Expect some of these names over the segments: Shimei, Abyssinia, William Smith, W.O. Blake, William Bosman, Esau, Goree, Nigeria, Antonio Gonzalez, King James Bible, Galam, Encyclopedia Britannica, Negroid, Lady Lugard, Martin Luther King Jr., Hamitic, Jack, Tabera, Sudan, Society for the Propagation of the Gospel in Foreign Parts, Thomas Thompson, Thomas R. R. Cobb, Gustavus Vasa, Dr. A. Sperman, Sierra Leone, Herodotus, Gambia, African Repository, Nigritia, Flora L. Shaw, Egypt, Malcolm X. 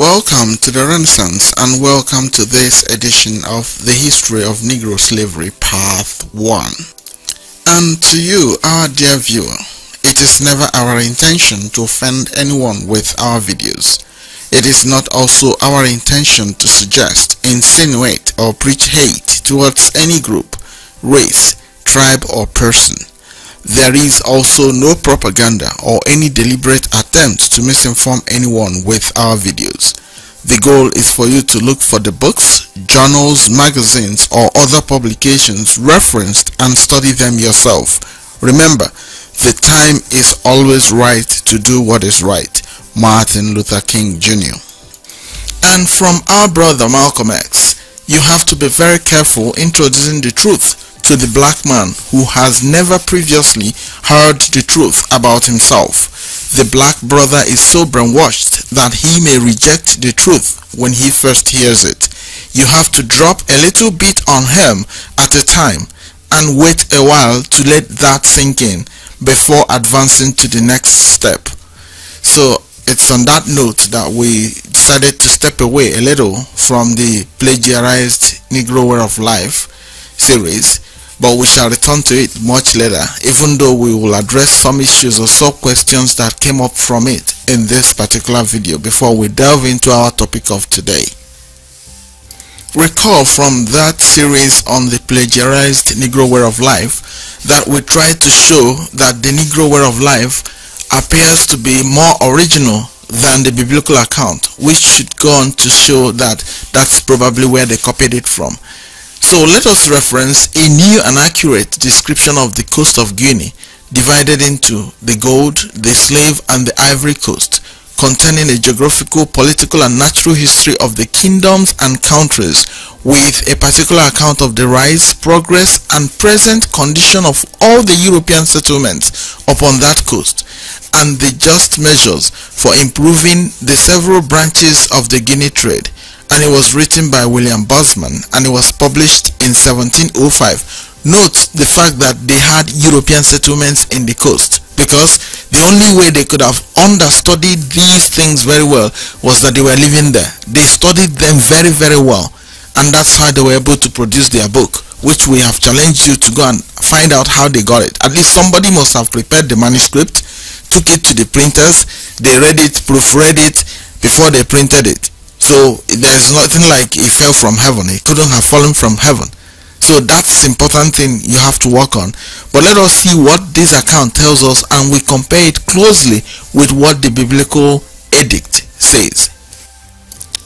Welcome to the Renaissance and welcome to this edition of the History of Negro Slavery Part 1. And to you, our dear viewer, it is never our intention to offend anyone with our videos. It is not also our intention to suggest, insinuate or preach hate towards any group, race, tribe or person. There is also no propaganda or any deliberate attempt to misinform anyone with our videos. The goal is for you to look for the books, journals, magazines or other publications referenced and study them yourself. Remember, the time is always right to do what is right. Martin Luther King Jr. And from our brother Malcolm X, you have to be very careful introducing the truth to the black man who has never previously heard the truth about himself. The black brother is so brainwashed that he may reject the truth when he first hears it. You have to drop a little bit on him at a time and wait a while to let that sink in before advancing to the next step. So it's on that note that we decided to step away a little from the plagiarized Negro Way of Life series, but we shall return to it much later, even though we will address some issues or sub-questions that came up from it in this particular video before we delve into our topic of today. Recall from that series on the plagiarized Negro Way of Life that we tried to show that the Negro Way of Life appears to be more original than the biblical account, which should go on to show that that's probably where they copied it from. So let us reference a new and accurate description of the coast of Guinea, divided into the gold, the slave and the ivory coast, containing a geographical, political and natural history of the kingdoms and countries, with a particular account of the rise, progress and present condition of all the European settlements upon that coast, and the just measures for improving the several branches of the Guinea trade. And it was written by William Bosman and it was published in 1705. Note the fact that they had European settlements in the coast, because the only way they could have understudied these things very well was that they were living there. They studied them very, very well, and that's how they were able to produce their book, which we have challenged you to go and find out how they got it. At least somebody must have prepared the manuscript, took it to the printers, they read it, proofread it before they printed it. So there's nothing like it fell from heaven. It couldn't have fallen from heaven. So that's important thing you have to work on. But let us see what this account tells us, and we compare it closely with what the biblical edict says.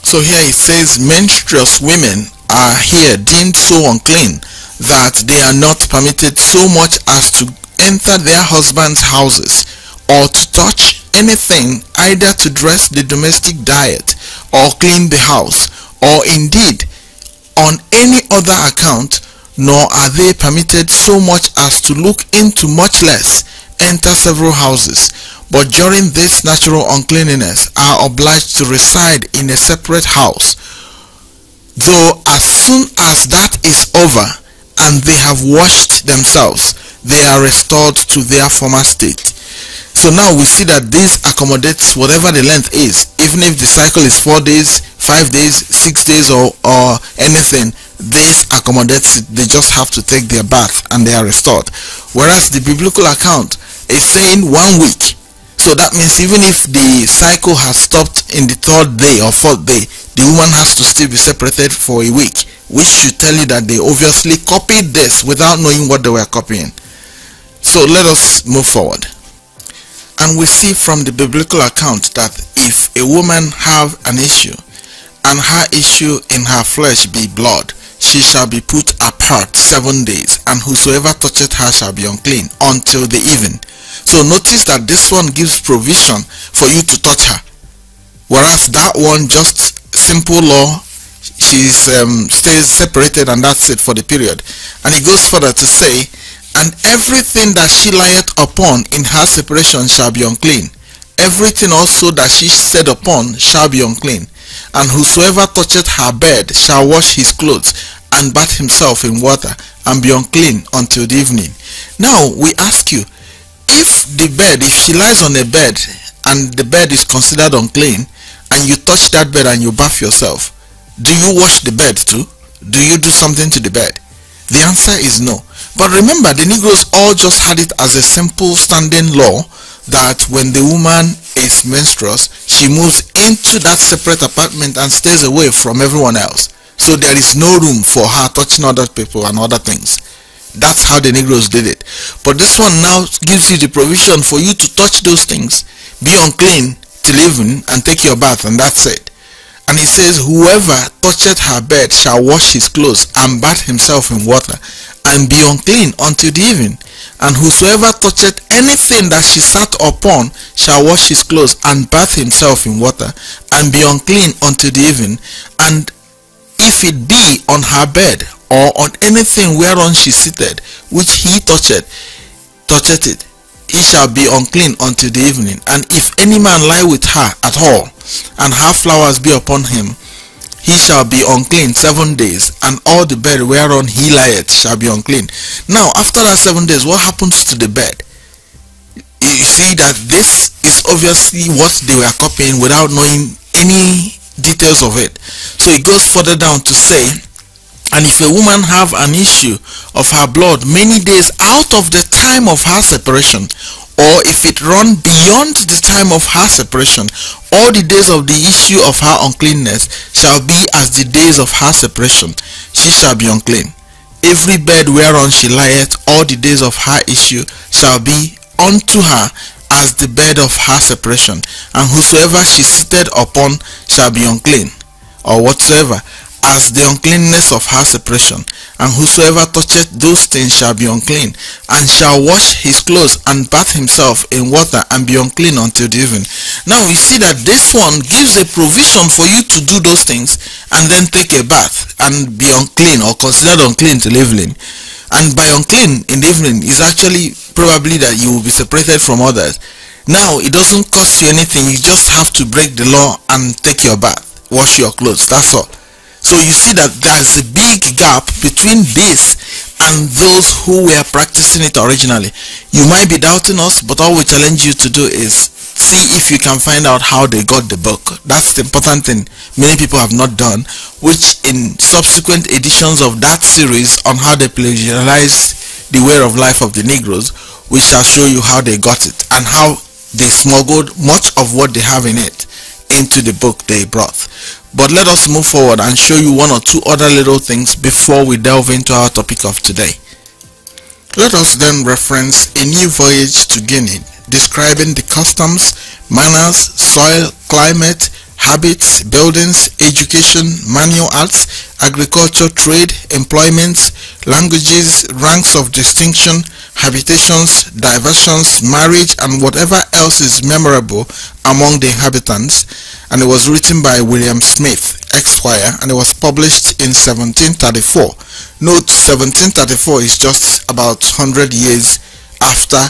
So here it says, menstruous women are here deemed so unclean that they are not permitted so much as to enter their husbands' houses, or to touch anything, either to dress the domestic diet or clean the house, or indeed on any other account, nor are they permitted so much as to look into, much less enter several houses, but during this natural uncleanness are obliged to reside in a separate house, though as soon as that is over and they have washed themselves, they are restored to their former state. So now we see that this accommodates whatever the length is. Even if the cycle is 4 days, 5 days, 6 days or anything, this accommodates it. They just have to take their bath and they are restored. Whereas the biblical account is saying 1 week. So that means even if the cycle has stopped in the 3rd day or 4th day, the woman has to still be separated for a week, which should tell you that they obviously copied this without knowing what they were copying. So let us move forward. And we see from the biblical account that if a woman have an issue, and her issue in her flesh be blood, she shall be put apart 7 days, and whosoever toucheth her shall be unclean until the even. So notice that this one gives provision for you to touch her, whereas that one, just simple law, she stays separated and that's it for the period. And it goes further to say, and everything that she lieth upon in her separation shall be unclean. Everything also that she said upon shall be unclean. And whosoever toucheth her bed shall wash his clothes and bathe himself in water and be unclean until the evening. Now we ask you, if she lies on a bed and the bed is considered unclean, and you touch that bed and you bath yourself, do you wash the bed too? Do you do something to the bed? The answer is no. But remember, the Negroes all just had it as a simple standing law that when the woman is menstruous, she moves into that separate apartment and stays away from everyone else. So there is no room for her touching other people and other things. That's how the Negroes did it. But this one now gives you the provision for you to touch those things, be unclean till evening, and take your bath, and that's it. And he says, whoever toucheth her bed shall wash his clothes and bathe himself in water, and be unclean until the evening. And whosoever toucheth anything that she sat upon shall wash his clothes and bathe himself in water, and be unclean until the evening. And if it be on her bed, or on anything whereon she sitteth, which he toucheth it, he shall be unclean until the evening. And if any man lie with her at all, and her flowers be upon him, he shall be unclean 7 days, and all the bed whereon he lieth shall be unclean. Now, after that 7 days, what happens to the bed? You see that this is obviously what they were copying without knowing any details of it. So it goes further down to say, and if a woman have an issue of her blood many days out of the time of her separation, or if it run beyond the time of her separation, all the days of the issue of her uncleanness shall be as the days of her separation. She shall be unclean. Every bed whereon she lieth, all the days of her issue shall be unto her as the bed of her separation, and whosoever she sitteth upon shall be unclean, or whatsoever, as the uncleanness of her separation. And whosoever toucheth those things shall be unclean, and shall wash his clothes and bathe himself in water, and be unclean until the evening. Now you see that this one gives a provision for you to do those things and then take a bath and be unclean, or considered unclean till evening. And by unclean in the evening is actually probably that you will be separated from others. Now it doesn't cost you anything, you just have to break the law and take your bath, wash your clothes, that's all. So you see that there's a big gap between this and those who were practicing it originally. You might be doubting us, but all we challenge you to do is see if you can find out how they got the book. That's the important thing many people have not done, which in subsequent editions of that series on how they plagiarized the way of life of the Negroes, we shall show you how they got it and how they smuggled much of what they have in it into the book they brought. But let us move forward and show you one or two other little things before we delve into our topic of today. Let us then reference A New Voyage to Guinea, describing the customs, manners, soil, climate, habits, buildings, education, manual arts, agriculture, trade, employments, languages, ranks of distinction, habitations, diversions, marriage, and whatever else is memorable among the inhabitants. And it was written by William Smith, Esquire, and it was published in 1734. Note, 1734 is just about 100 years after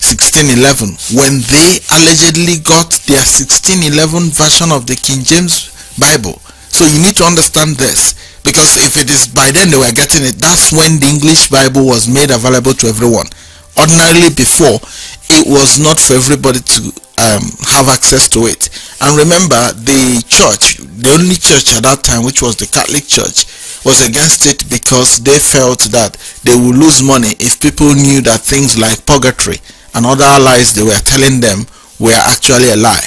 1611, when they allegedly got their 1611 version of the King James Bible. So you need to understand this, because if it is by then they were getting it, that's when the English Bible was made available to everyone. Ordinarily before, it was not for everybody to have access to it. And remember, the church, the only church at that time, which was the Catholic Church, was against it because they felt that they would lose money if people knew that things like purgatory and other lies they were telling them were actually a lie.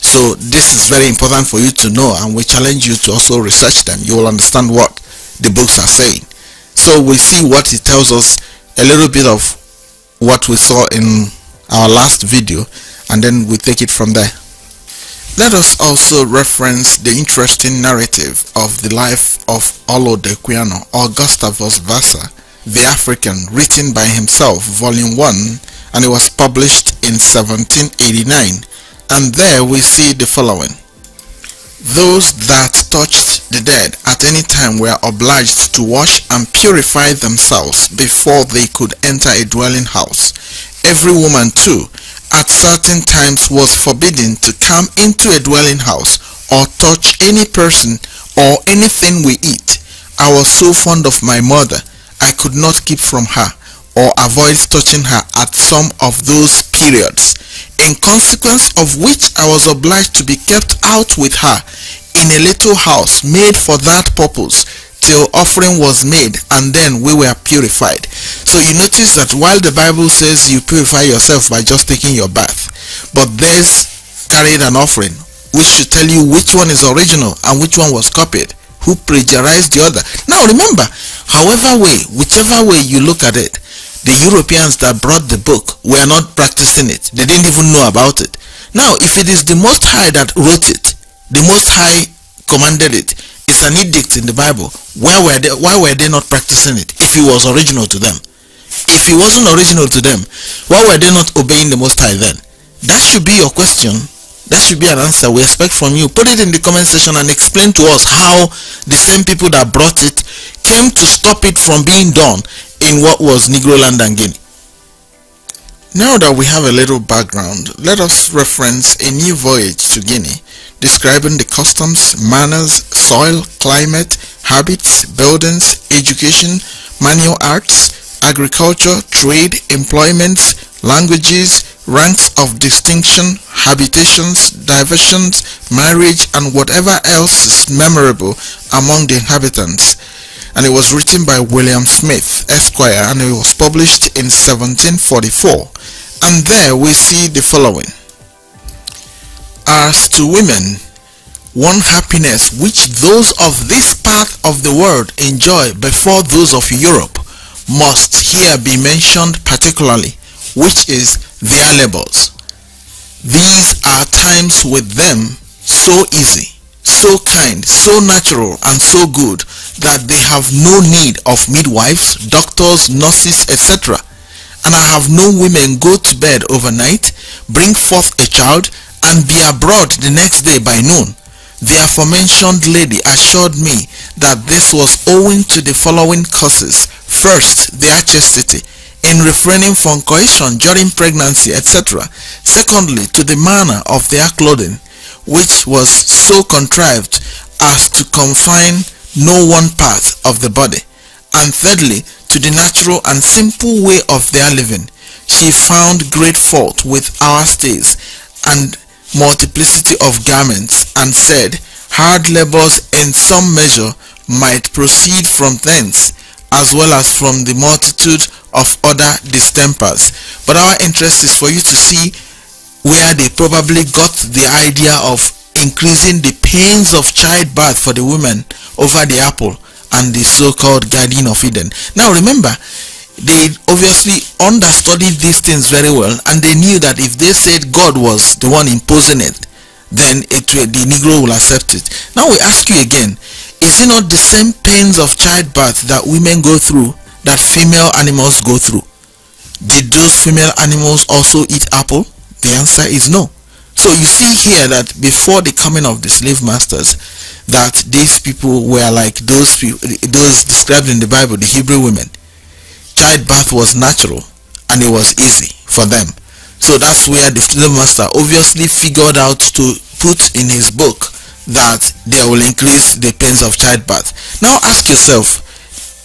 So this is very important for you to know, and we challenge you to also research them. You will understand what the books are saying. So we see what it tells us, a little bit of what we saw in our last video, and then we take it from there. Let us also reference the interesting narrative of the life of Olaudah Equiano, or Gustavus Vasa, the African, written by himself, volume 1, and it was published in 1789. And there we see the following. Those that touched the dead at any time were obliged to wash and purify themselves before they could enter a dwelling house. Every woman too, at certain times, was forbidden to come into a dwelling house or touch any person or anything we eat. I was so fond of my mother, I could not keep from her or avoid touching her at some of those periods. in consequence of which I was obliged to be kept out with her in a little house made for that purpose till offering was made, and then we were purified. So you notice that while the Bible says you purify yourself by just taking your bath, but theirs carried an offering, which should tell you which one is original and which one was copied, who plagiarized the other. Now remember, however way, whichever way you look at it, the Europeans that brought the book were not practicing it. They didn't even know about it. Now, if it is the Most High that wrote it, the Most High commanded it, it's an edict in the Bible, why were they not practicing it if it was original to them? If it wasn't original to them, why were they not obeying the Most High then? That should be your question. That should be an answer we expect from you. Put it in the comment section and explain to us how the same people that brought it came to stop it from being done in what was Negro land and Guinea. Now that we have a little background, let us reference a new voyage to Guinea, describing the customs, manners, soil, climate, habits, buildings, education, manual arts, agriculture, trade, employments, languages, ranks of distinction, habitations, diversions, marriage, and whatever else is memorable among the inhabitants. And it was written by William Smith, Esquire, and it was published in 1744. And there we see the following. As to women, one happiness which those of this part of the world enjoy before those of Europe must here be mentioned particularly, which is their labors. These are times with them so easy, so kind, so natural, and so good that they have no need of midwives, doctors, nurses, etc., and I have known women go to bed overnight, bring forth a child, and be abroad the next day by noon. The aforementioned lady assured me that this was owing to the following causes. First, their chastity, in refraining from coition during pregnancy, etc. Secondly, to the manner of their clothing, which was so contrived as to confine no one part of the body. And thirdly, to the natural and simple way of their living. She found great fault with our stays and multiplicity of garments, and said hard labors in some measure might proceed from thence, as well as from the multitude of other distempers. But our interest is for you to see where they probably got the idea of increasing the pains of childbirth for the women over the apple and the so-called Garden of Eden. Now remember, they obviously understudied these things very well, and they knew that if they said God was the one imposing it, then the Negro will accept it. Now we ask you again, is it not the same pains of childbirth that women go through that female animals go through? Did those female animals also eat apple? The answer is no. So you see here that before the coming of the slave masters, that these people were like those people, those described in the Bible, the Hebrew women. Childbirth was natural and it was easy for them. So that's where the slave master obviously figured out to put in his book that they will increase the pains of childbirth. Now ask yourself,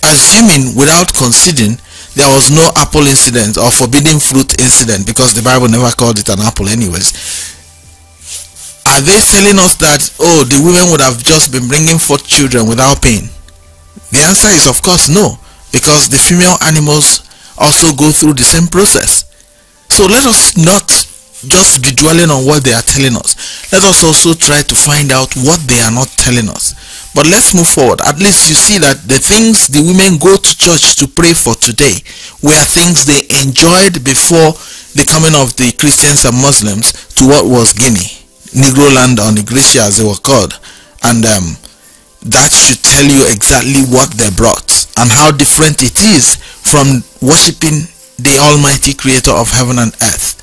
assuming without considering there was no apple incident or forbidden fruit incident, because the Bible never called it an apple anyways, are they telling us that, oh, the women would have just been bringing forth children without pain? The answer is of course no, because the female animals also go through the same process. So let us not just be dwelling on what they are telling us. Let us also try to find out what they are not telling us. But let's move forward. At least you see that the things the women go to church to pray for today were things they enjoyed before the coming of the Christians and Muslims to what was Guinea, Negro land, or Nigritia as they were called. And that should tell you exactly what they brought and how different it is from worshipping the almighty creator of heaven and earth.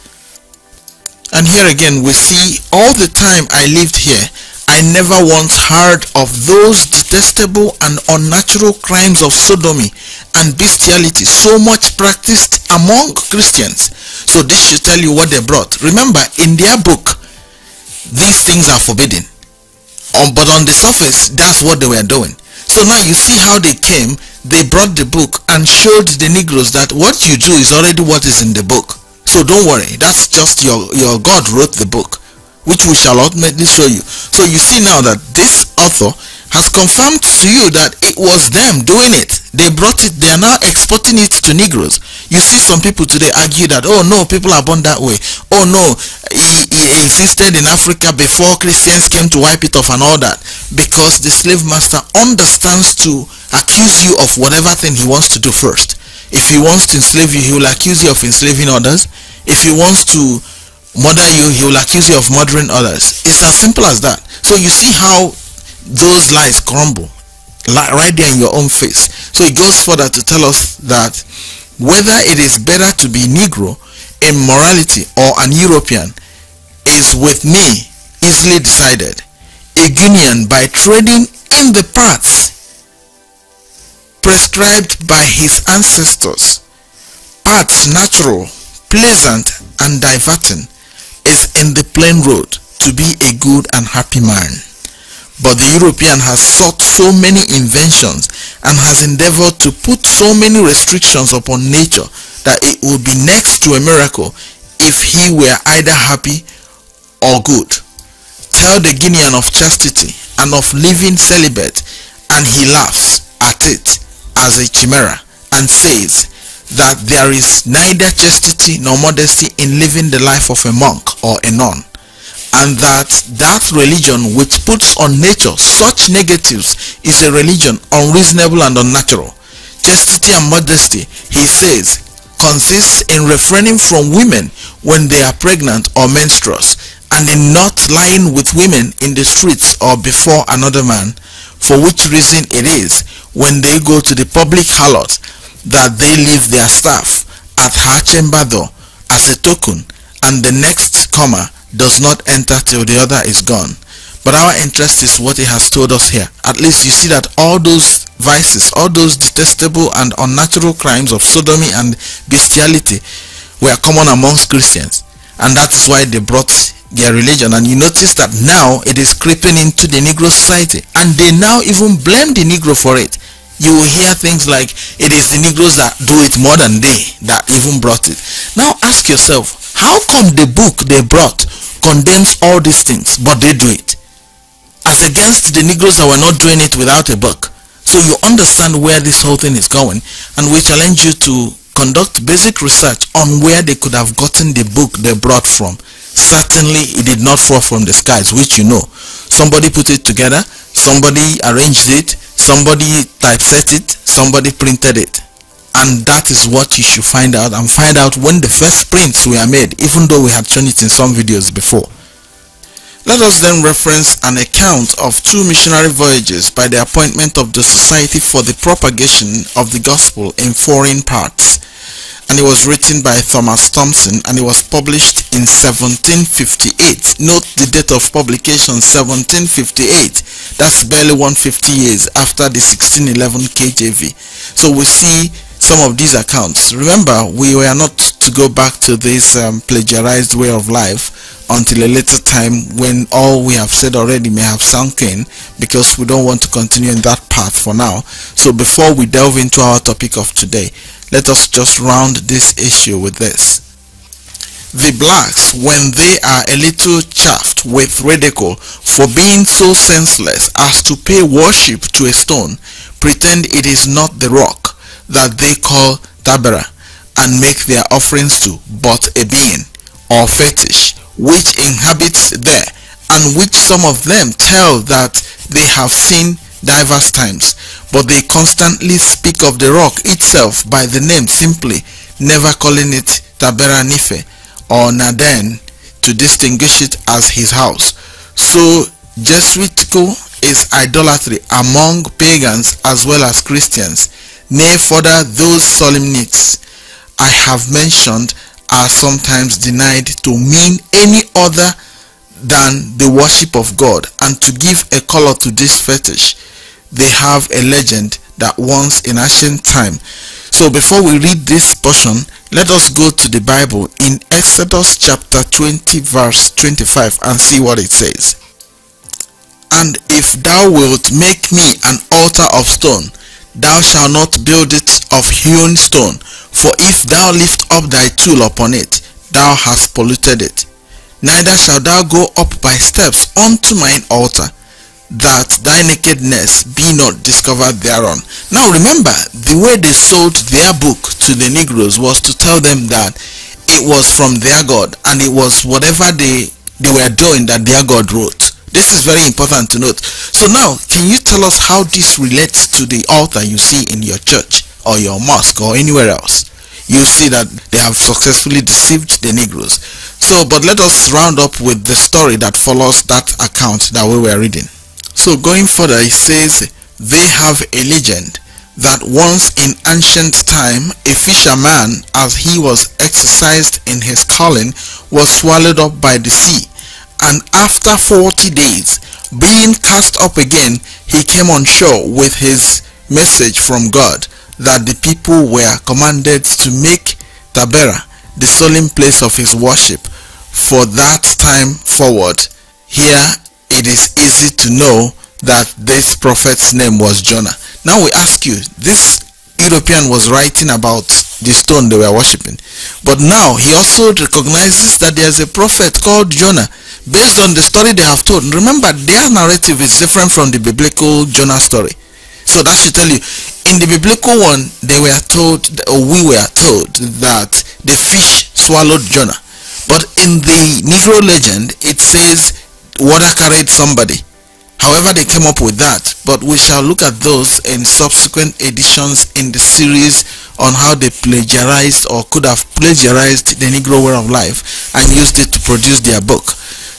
And here again we see, all the time I lived here, I never once heard of those detestable and unnatural crimes of sodomy and bestiality so much practiced among Christians. So this should tell you what they brought. Remember, in their book, these things are forbidden, but on the surface, that's what they were doing. So now you see how they came. They brought the book and showed the Negroes that what you do is already what is in the book. So don't worry, that's just your God wrote the book, which we shall ultimately show you. So you see now that this author has confirmed to you that it was them doing it. They brought it, they are now exporting it to Negroes. You see some people today argue that, oh no, people are born that way. Oh no, he existed in Africa before Christians came to wipe it off and all that. Because the slave master understands to accuse you of whatever thing he wants to do first. If he wants to enslave you, he will accuse you of enslaving others. If he wants to murder you, he will accuse you of murdering others. It's as simple as that. So you see how those lies crumble right there in your own face. So it goes further to tell us that whether it is better to be Negro in morality or an European is with me easily decided. A Guinean by trading in the parts prescribed by his ancestors, parts natural, pleasant and diverting, is in the plain road to be a good and happy man. But the European has sought so many inventions and has endeavored to put so many restrictions upon nature that it would be next to a miracle if he were either happy or good. Tell the Guinean of chastity and of living celibate, and he laughs at it as a chimera and says that there is neither chastity nor modesty in living the life of a monk or a nun, and that religion which puts on nature such negatives is a religion unreasonable and unnatural. Chastity and modesty, he says, consists in refraining from women when they are pregnant or menstruous, and in not lying with women in the streets or before another man, for which reason it is, when they go to the public harlot, that they leave their staff at her chamber door as a token, and the next comer does not enter till the other is gone. But our interest is what he has told us here. At least you see that all those vices, all those detestable and unnatural crimes of sodomy and bestiality were common amongst Christians, and that's why they brought their religion. And you notice that now it is creeping into the Negro society, and they now even blame the Negro for it. You will hear things like, it is the Negroes that do it more than they that even brought it. Now ask yourself, how come the book they brought condemns all these things, but they do it, as against the Negroes that were not doing it without a buck? So you understand where this whole thing is going, and we challenge you to conduct basic research on where they could have gotten the book they brought from. Certainly it did not fall from the skies, which you know. Somebody put it together, somebody arranged it, somebody typeset it, somebody printed it. And that is what you should find out, and find out when the first prints were made, even though we had shown it in some videos before. Let us then reference an account of two missionary voyages by the appointment of the Society for the Propagation of the Gospel in Foreign Parts, and it was written by Thomas Thompson, and it was published in 1758. Note the date of publication, 1758. That's barely 150 years after the 1611 KJV. So we see some of these accounts. Remember, we were not to go back to this plagiarized way of life until a later time, when all we have said already may have sunk in, because we don't want to continue in that part for now. So before we delve into our topic of today, let us just round this issue with this. The blacks, when they are a little chaffed with ridicule for being so senseless as to pay worship to a stone, pretend it is not the rock that they call Tabera, and make their offerings to but a being or fetish which inhabits there, and which some of them tell that they have seen diverse times, but they constantly speak of the rock itself by the name simply, never calling it Tabera Nife or Naden to distinguish it as his house. So Jesuitical is idolatry among pagans as well as Christians. Nay, further, those solemnities I have mentioned are sometimes denied to mean any other than the worship of God, and to give a color to this fetish, they have a legend that once in ancient time. So before we read this portion, let us go to the Bible in Exodus chapter 20 verse 25 and see what it says. And if thou wilt make me an altar of stone, thou shalt not build it of hewn stone, for if thou lift up thy tool upon it, thou hast polluted it. Neither shalt thou go up by steps unto mine altar, that thy nakedness be not discovered thereon. Now remember, the way they sold their book to the Negroes was to tell them that it was from their God, and it was whatever they were doing that their God wrote. This is very important to note. So now, can you tell us how this relates to the altar you see in your church or your mosque or anywhere else? You see that they have successfully deceived the Negroes. So, but let us round up with the story that follows that account that we were reading. So going further, it says, they have a legend that once in ancient time, a fisherman, as he was exercised in his calling, was swallowed up by the sea, and after 40 days, being cast up again, he came on shore with his message from God that the people were commanded to make Tabera the solemn place of his worship. For that time forward, here it is easy to know that this prophet's name was Jonah. Now we ask you, this European was writing about the stone they were worshipping, but now he also recognizes that there's a prophet called Jonah based on the story they have told. Remember, their narrative is different from the biblical Jonah story. So that should tell you, in the biblical one, they were told, or we were told, that the fish swallowed Jonah. But in the Negro legend, it says water carried somebody. However they came up with that, but we shall look at those in subsequent editions in the series on how they plagiarized or could have plagiarized the Negro way of life and used it to produce their book.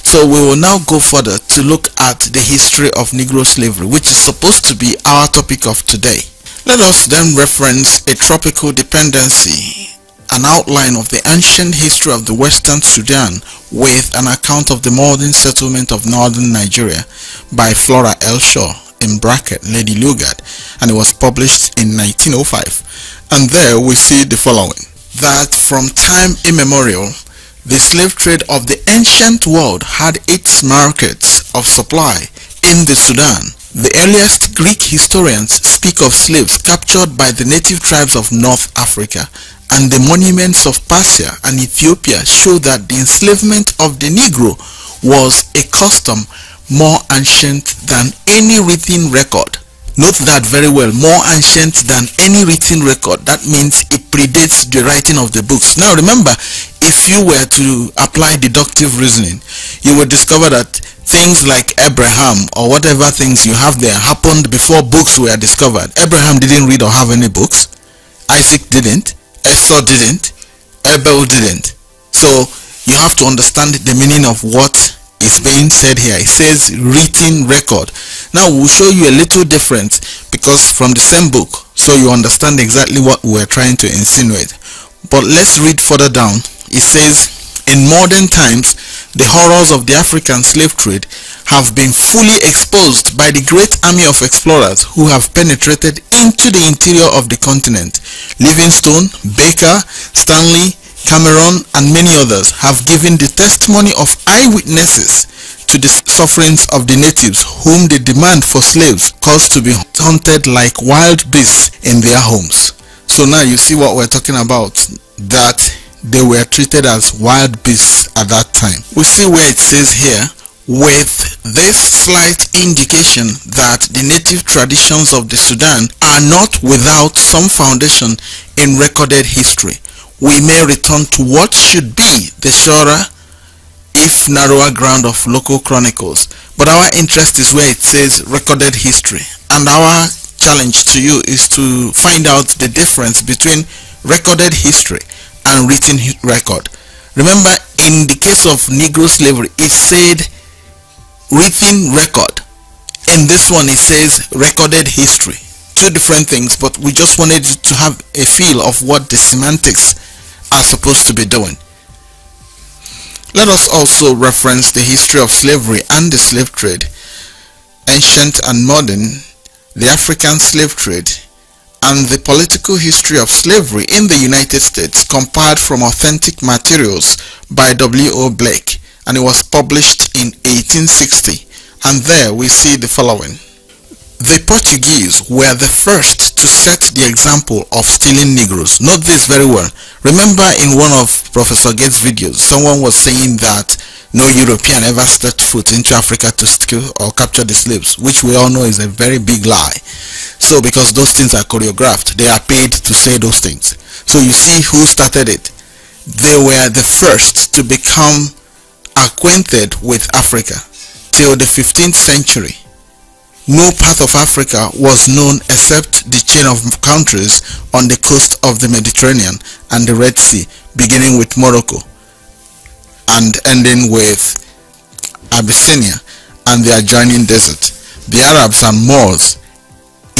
So we will now go further to look at the history of Negro slavery, which is supposed to be our topic of today. Let us then reference a tropical dependency, an outline of the ancient history of the Western Sudan with an account of the modern settlement of northern Nigeria by Flora L. Shaw, in bracket Lady Lugard, and it was published in 1905. And there we see the following, that from time immemorial, the slave trade of the ancient world had its markets of supply in the Sudan. The earliest Greek historians speak of slaves captured by the native tribes of North Africa, and the monuments of Persia and Ethiopia show that the enslavement of the Negro was a custom more ancient than any written record. Note that very well, more ancient than any written record. That means it predates the writing of the books. Now remember, if you were to apply deductive reasoning, you would discover that things like Abraham or whatever things you have there happened before books were discovered. Abraham didn't read or have any books. Isaac didn't. Esau didn't, Abel didn't. So you have to understand the meaning of what is being said here. It says written record. Now we'll show you a little difference because from the same book, so you understand exactly what we're trying to insinuate. But let's read further down. It says, in modern times, the horrors of the African slave trade have been fully exposed by the great army of explorers who have penetrated into the interior of the continent. Livingstone, Baker, Stanley, Cameron, and many others have given the testimony of eyewitnesses to the sufferings of the natives, whom the demand for slaves caused to be hunted like wild beasts in their homes. So now you see what we're talking about, that they were treated as wild beasts at that time. We see where it says here, with this slight indication that the native traditions of the Sudan are not without some foundation in recorded history, we may return to what should be the surer if narrower ground of local chronicles. But our interest is where it says recorded history, and our challenge to you is to find out the difference between recorded history and written record. Remember, in the case of Negro slavery, it said written record. In this one, it says recorded history. Two different things, but we just wanted to have a feel of what the semantics are supposed to be doing. Let us also reference the history of slavery and the slave trade, ancient and modern, the African slave trade, and the political history of slavery in the United States, compiled from authentic materials by W.O. Blake, and it was published in 1860. And there we see the following, The Portuguese were the first to set the example of stealing Negroes. Note this very well. Remember, in one of Professor Gates' videos, someone was saying that no European ever stepped foot into Africa to steal or capture the slaves, which we all know is a very big lie. So because those things are choreographed, they are paid to say those things. So you see who started it. They were the first to become acquainted with Africa. Till the 15th century, no part of Africa was known except the chain of countries on the coast of the Mediterranean and the Red Sea, beginning with Morocco and ending with Abyssinia and the adjoining desert. The Arabs and Moors,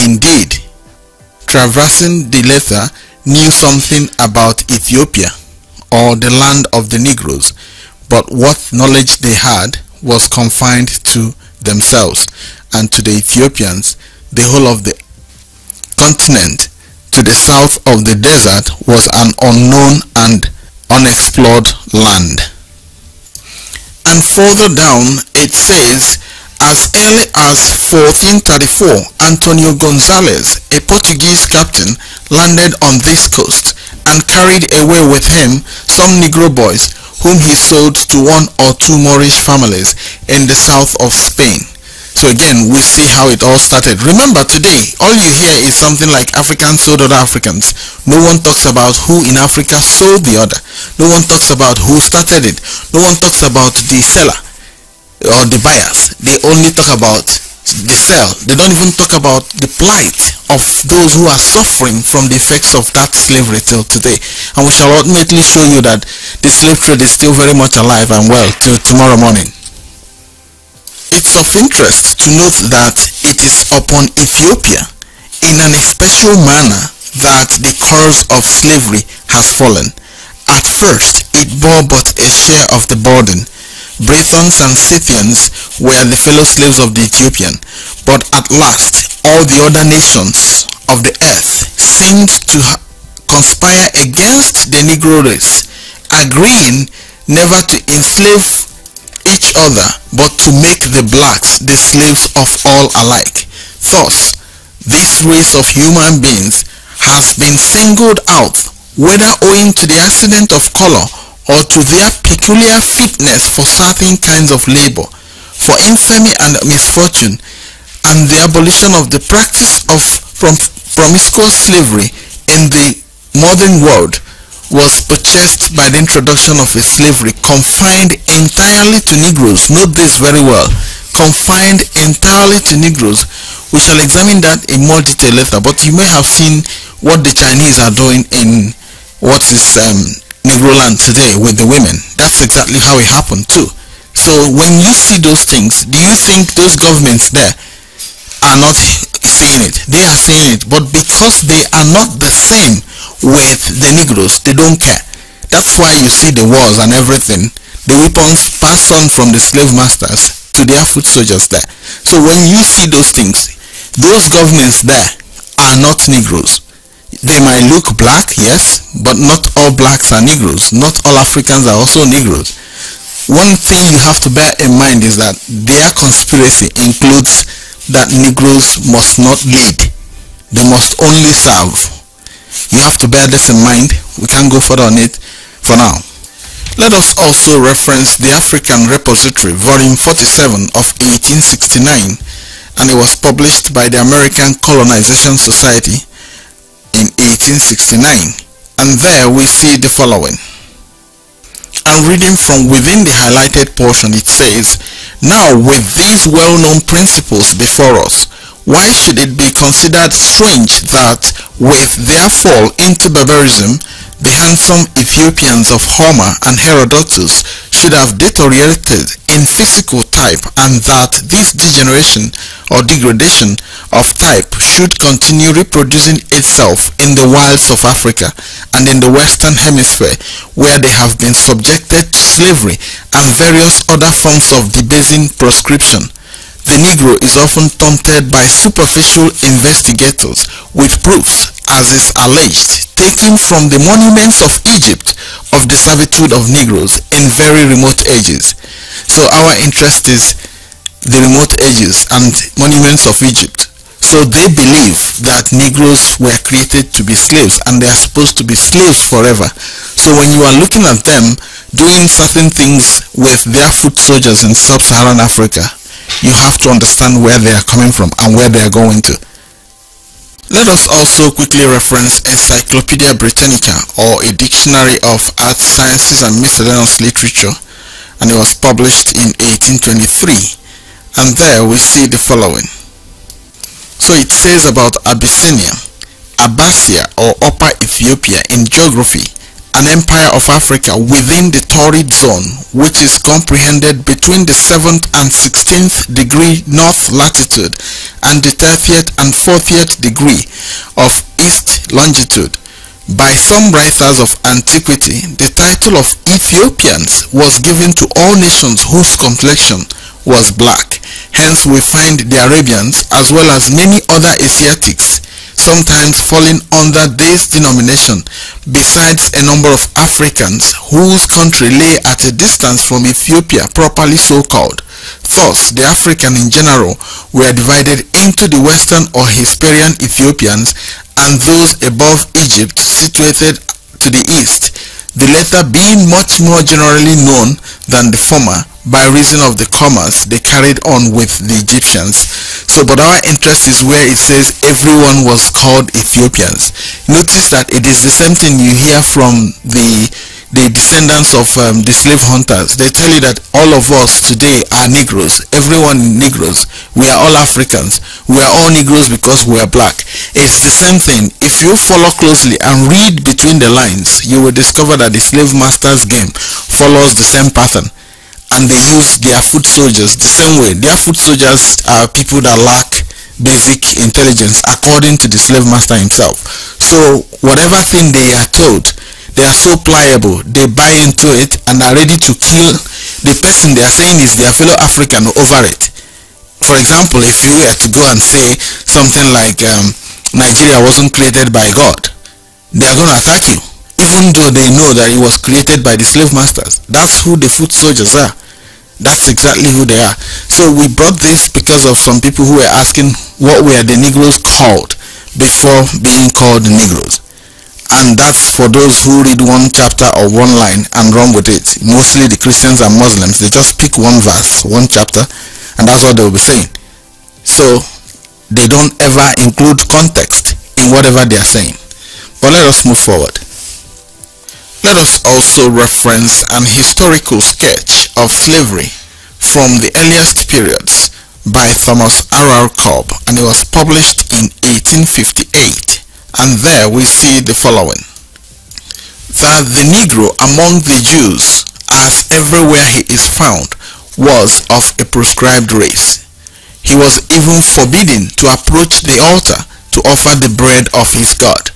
indeed, traversing the latter, knew something about Ethiopia, or the land of the Negroes, but what knowledge they had was confined to themselves and to the Ethiopians. The whole of the continent to the south of the desert was an unknown and unexplored land. And further down it says, as early as 1434, Antonio Gonzalez, a Portuguese captain, landed on this coast and carried away with him some Negro boys whom he sold to one or two Moorish families in the south of Spain. So again, we see how it all started. Remember, today all you hear is something like Africans sold other Africans. No one talks about who in Africa sold the other. No one talks about who started it. No one talks about the seller or the buyers. They only talk about the sale. They don't even talk about the plight of those who are suffering from the effects of that slavery till today. And we shall ultimately show you that the slave trade is still very much alive and well till tomorrow morning. It's of interest to note that it is upon Ethiopia in an especial manner that the curse of slavery has fallen. At first, it bore but a share of the burden. Bretons and Scythians were the fellow slaves of the Ethiopian, but at last all the other nations of the earth seemed to conspire against the Negro race, agreeing never to enslave each other, but to make the blacks the slaves of all alike. Thus, this race of human beings has been singled out, whether owing to the accident of color or to their peculiar fitness for certain kinds of labor, for infamy and misfortune, and the abolition of the practice of promiscuous slavery in the modern world was purchased by the introduction of a slavery confined entirely to Negroes. Note this very well. Confined entirely to Negroes. We shall examine that in more detail later, but you may have seen what the Chinese are doing in what is Negro land today with the women. That's exactly how it happened too. So when you see those things, do you think those governments there are not seeing it? They are seeing it, but because they are not the same with the Negroes, they don't care. That's why you see the wars and everything, the weapons passed on from the slave masters to their foot soldiers there. So when you see those things, those governments there are not Negroes. They might look black, yes, but not all blacks are Negroes. Not all Africans are also Negroes. One thing you have to bear in mind is that their conspiracy includes that Negroes must not lead, they must only serve. You have to bear this in mind. We can't go further on it for now. Let us also reference the African Repository, volume 47 of 1869, and it was published by the American Colonization Society in 1869, and there we see the following. And reading from within the highlighted portion, it says, now with these well-known principles before us, why should it be considered strange that with their fall into barbarism, the handsome Ethiopians of Homer and Herodotus should have deteriorated in physical type, and that this degeneration or degradation of type should continue reproducing itself in the wilds of Africa and in the Western Hemisphere, where they have been subjected to slavery and various other forms of debasing proscription. The Negro is often taunted by superficial investigators with proofs, as is alleged, taken from the monuments of Egypt, of the servitude of Negroes in very remote ages. So our interest is the remote ages and monuments of Egypt. So they believe that Negroes were created to be slaves and they are supposed to be slaves forever. So when you are looking at them doing certain things with their foot soldiers in sub-Saharan Africa, you have to understand where they are coming from and where they are going to. Let us also quickly reference Encyclopedia Britannica, or a dictionary of arts, sciences and miscellaneous literature, and it was published in 1823, and there we see the following. So it says about Abyssinia, Abbasia or Upper Ethiopia in geography, an empire of Africa within the torrid zone, which is comprehended between the 7th and 16th degree north latitude and the 30th and 40th degree of east longitude. By some writers of antiquity, the title of Ethiopians was given to all nations whose complexion was black. Hence we find the Arabians as well as many other Asiatics sometimes falling under this denomination, besides a number of Africans whose country lay at a distance from Ethiopia properly so called. Thus, the African in general were divided into the Western or Hesperian Ethiopians and those above Egypt situated to the east, the latter being much more generally known than the former by reason of the commerce they carried on with the Egyptians. So, but our interest is where it says everyone was called Ethiopians. Notice that it is the same thing you hear from the descendants of the slave hunters. They tell you that all of us today are Negroes. Everyone Negroes. We are all Africans. We are all Negroes because we are black. It's the same thing. If you follow closely and read between the lines, you will discover that the slave master's game follows the same pattern. And they use their foot soldiers the same way. Their foot soldiers are people that lack basic intelligence according to the slave master himself. So whatever thing they are told, they are so pliable, they buy into it and are ready to kill the person they are saying is their fellow African over it. For example, if you were to go and say something like Nigeria wasn't created by God, they are going to attack you, even though they know that it was created by the slave masters. That's who the foot soldiers are. That's exactly who they are. So we brought this because of some people who were asking what were the Negroes called before being called Negroes. And that's for those who read one chapter or one line and run with it. Mostly the Christians and Muslims, they just pick one verse, one chapter, and that's what they'll be saying. So they don't ever include context in whatever they are saying. But let us move forward. Let us also reference an historical sketch of slavery from the earliest periods by Thomas R. R. Cobb, and it was published in 1858. And there we see the following: that the Negro among the Jews, as everywhere he is found, was of a proscribed race. He was even forbidden to approach the altar to offer the bread of his God.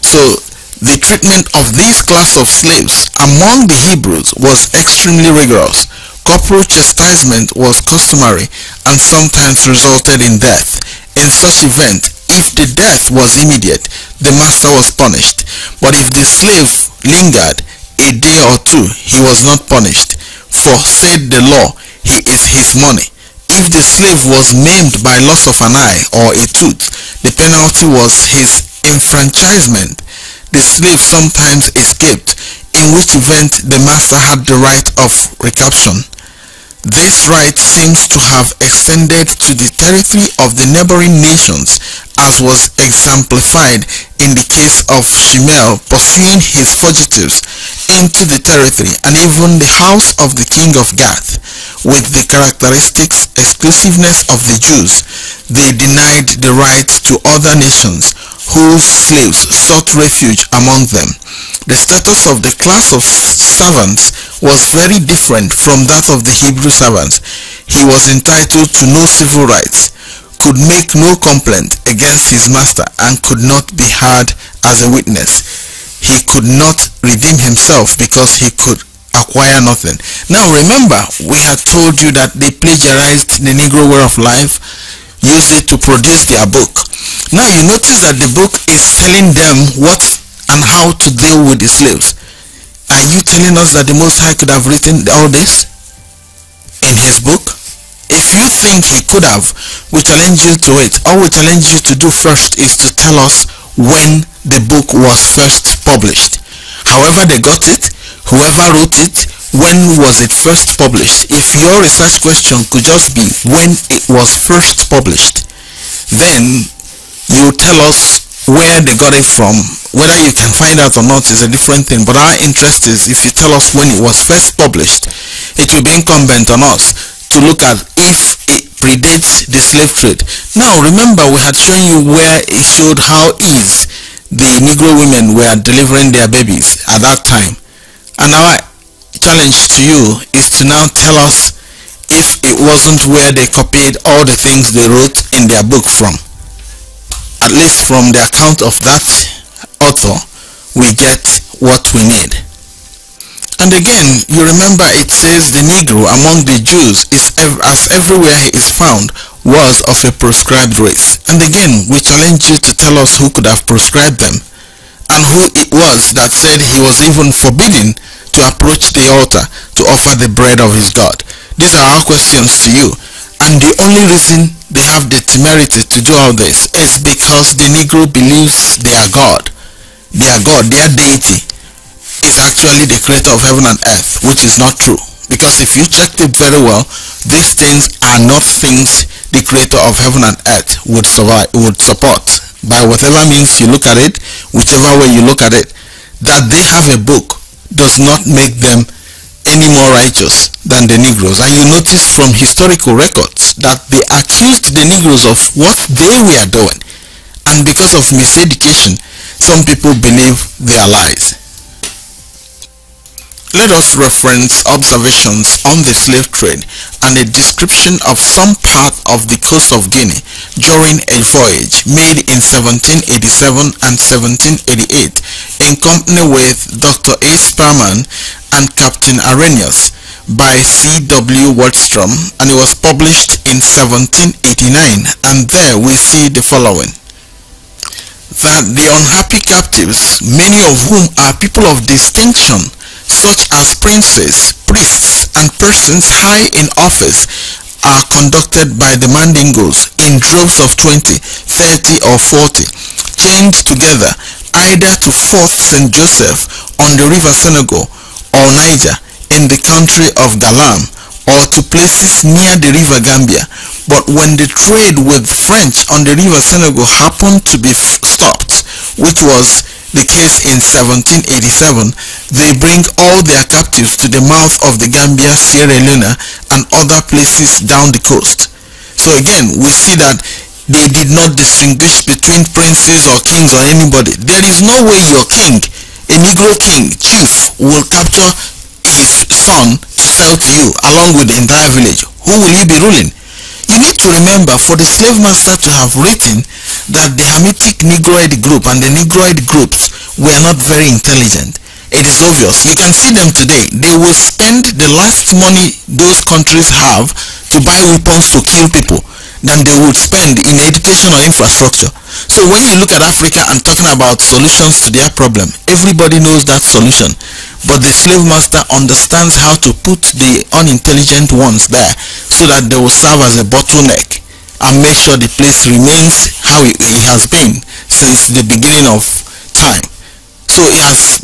So the treatment of this class of slaves among the Hebrews was extremely rigorous. Corporal chastisement was customary and sometimes resulted in death. In such event, if the death was immediate, the master was punished, but if the slave lingered a day or two, he was not punished, for, said the law, he is his money. If the slave was maimed by loss of an eye or a tooth, the penalty was his enfranchisement. The slave sometimes escaped, in which event the master had the right of recaption. This right seems to have extended to the territory of the neighboring nations, as was exemplified in the case of Shimei pursuing his fugitives into the territory and even the house of the king of Gath. With the characteristics exclusiveness of the Jews, they denied the right to other nations whose slaves sought refuge among them. The status of the class of servants was very different from that of the Hebrew servants. He was entitled to no civil rights, could make no complaint against his master, and could not be heard as a witness. He could not redeem himself because he could acquire nothing. Now remember, we had told you that they plagiarized the Negro way of life, used it to produce their book. Now you notice that the book is telling them what and how to deal with the slaves. Are you telling us that the Most High could have written all this in his book? If you think he could have, we challenge you to it. All we challenge you to do first is to tell us when the book was first published. However they got it, whoever wrote it, when was it first published. If your research question could just be when it was first published, then you tell us where they got it from. Whether you can find out or not is a different thing, but our interest is if you tell us when it was first published, it will be incumbent on us to look at if it predates the slave trade. Now remember, we had shown you where it showed how easy the Negro women were delivering their babies at that time, and our challenge to you is to now tell us if it wasn't where they copied all the things they wrote in their book from. At least from the account of that author, we get what we need. And again, you remember it says the Negro among the Jews is as everywhere he is found was of a proscribed race. And again, we challenge you to tell us who could have proscribed them, and who it was that said he was even forbidden to approach the altar to offer the bread of his God. These are our questions to you. And the only reason they have the temerity to do all this is because the Negro believes their God, their deity, is actually the creator of heaven and earth, which is not true. Because if you checked it very well, these things are not things the creator of heaven and earth would support. By whatever means you look at it, whichever way you look at it, that they have a book does not make them any more righteous than the Negroes. And you notice from historical records that they accused the Negroes of what they were doing, and because of miseducation, some people believe their lies. Let us reference observations on the slave trade and a description of some part of the coast of Guinea during a voyage made in 1787 and 1788 in company with Dr. A. Sperman and Captain Arrhenius by C. W. Wadstrom, and it was published in 1789, and there we see the following: that the unhappy captives, many of whom are people of distinction such as princes, priests, and persons high in office, are conducted by the Mandingos in droves of 20, 30, or 40, chained together either to Fort St. Joseph on the river Senegal or Niger in the country of Galam, or to places near the river Gambia. But when the trade with French on the river Senegal happened to be stopped, which was the case in 1787, they bring all their captives to the mouth of the Gambia, Sierra Leone, and other places down the coast. So again, we see that they did not distinguish between princes or kings or anybody. There is no way your king, a Negro king, chief, will capture his son to sell to you along with the entire village. Who will he be ruling? You need to remember, for the slave master to have written that the Hamitic Negroid group and the Negroid groups were not very intelligent, it is obvious. You can see them today. They will spend the last money those countries have to buy weapons to kill people than they would spend in education or infrastructure. So when you look at Africa and talking about solutions to their problem, everybody knows that solution, but the slave master understands how to put the unintelligent ones there so that they will serve as a bottleneck and make sure the place remains how it has been since the beginning of time. So it has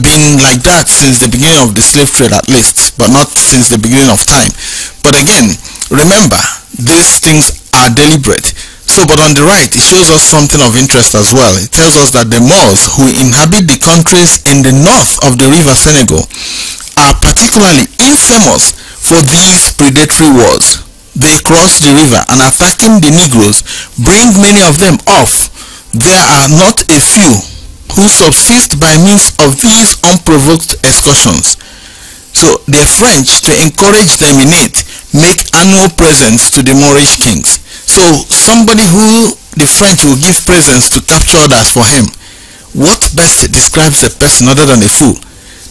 been like that since the beginning of the slave trade, at least, but not since the beginning of time. But again, remember, these things are deliberate. So, but on the right, it shows us something of interest as well. It tells us that the Moors who inhabit the countries in the north of the river Senegal are particularly infamous for these predatory wars. They cross the river and, attacking the Negroes, bring many of them off. There are not a few who subsist by means of these unprovoked excursions. So the French, to encourage them in it, make annual presents to the Moorish kings. So somebody who the French will give presents to capture others for him, what best describes a person other than a fool?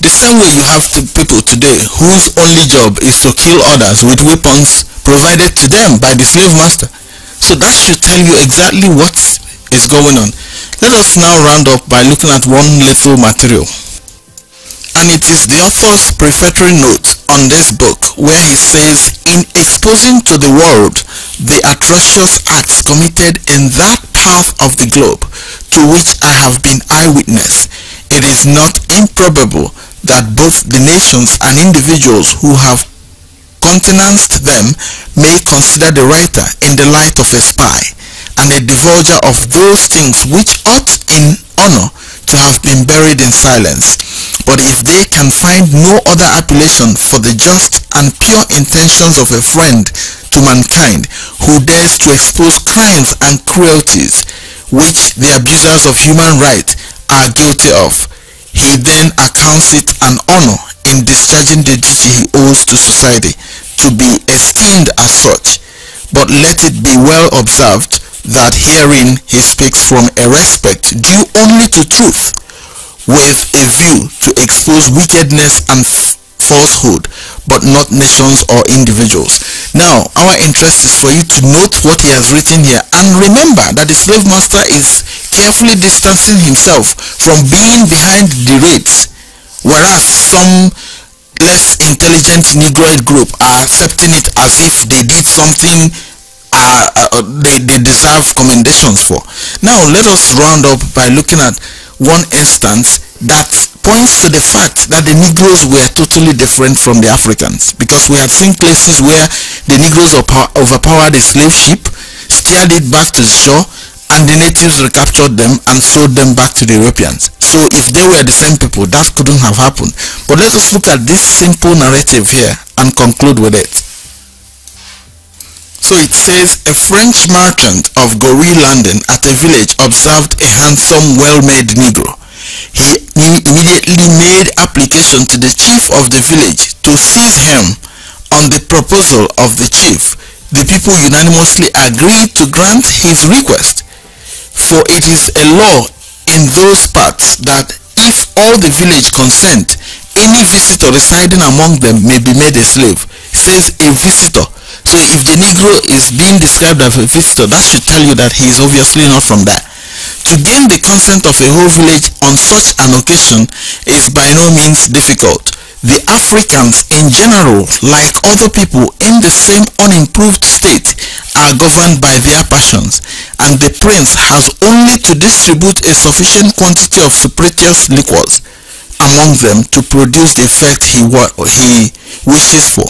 The same way you have people today whose only job is to kill others with weapons provided to them by the slave master. So that should tell you exactly what is going on. Let us now round up by looking at one little material, and it is the author's prefatory note on this book, where he says, in exposing to the world the atrocious acts committed in that half of the globe to which I have been eyewitness, it is not improbable that both the nations and individuals who have countenanced them may consider the writer in the light of a spy and a divulger of those things which ought in honor to have been buried in silence. But if they can find no other appellation for the just and pure intentions of a friend to mankind who dares to expose crimes and cruelties which the abusers of human rights are guilty of, he then accounts it an honor in discharging the duty he owes to society to be esteemed as such. But let it be well observed that herein he speaks from a respect due only to truth, with a view to expose wickedness and falsehood, but not nations or individuals. Now, our interest is for you to note what he has written here, and remember that the slave master is carefully distancing himself from being behind the raids, whereas some less intelligent Negroid group are accepting it as if they did something they deserve commendations for. Now, let us round up by looking at one instance that points to the fact that the Negroes were totally different from the Africans, because we had seen places where the Negroes overpowered the slave ship, steered it back to the shore, and the natives recaptured them and sold them back to the Europeans. So if they were the same people, that couldn't have happened. But let us look at this simple narrative here and conclude with it. So it says, a French merchant of Goree London at a village observed a handsome, well-made Negro. He immediately made application to the chief of the village to seize him. On the proposal of the chief, the people unanimously agreed to grant his request, for it is a law in those parts that if all the village consent, any visitor residing among them may be made a slave. Says a visitor. So if the Negro is being described as a visitor, that should tell you that he is obviously not from there. To gain the consent of a whole village on such an occasion is by no means difficult. The Africans in general, like other people in the same unimproved state, are governed by their passions, and the prince has only to distribute a sufficient quantity of spirituous liquors among them to produce the effect he wishes for.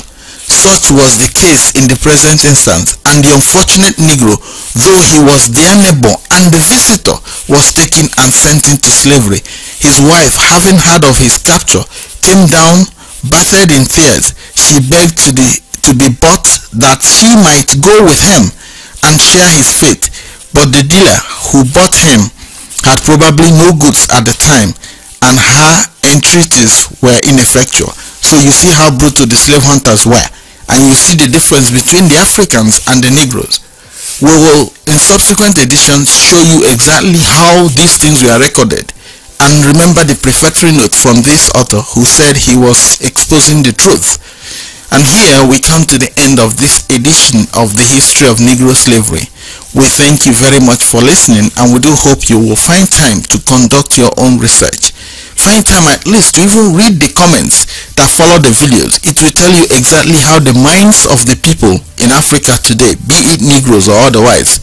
Such was the case in the present instance, and the unfortunate Negro, though he was their neighbor and the visitor, was taken and sent into slavery. His wife, having heard of his capture, came down, bathed in tears. She begged to be bought that she might go with him and share his fate, but the dealer who bought him had probably no goods at the time, and her entreaties were ineffectual. So you see how brutal the slave hunters were, and you see the difference between the Africans and the Negroes. We will, in subsequent editions, show you exactly how these things were recorded. And remember the prefatory note from this author, who said he was exposing the truth. And here we come to the end of this edition of the history of Negro slavery. We thank you very much for listening, and we do hope you will find time to conduct your own research. Find time at least to even read the comments that follow the videos. It will tell you exactly how the minds of the people in Africa today, be it Negroes or otherwise,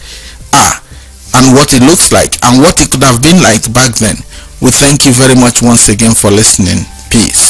are, and what it looks like and what it could have been like back then. We thank you very much once again for listening. Peace.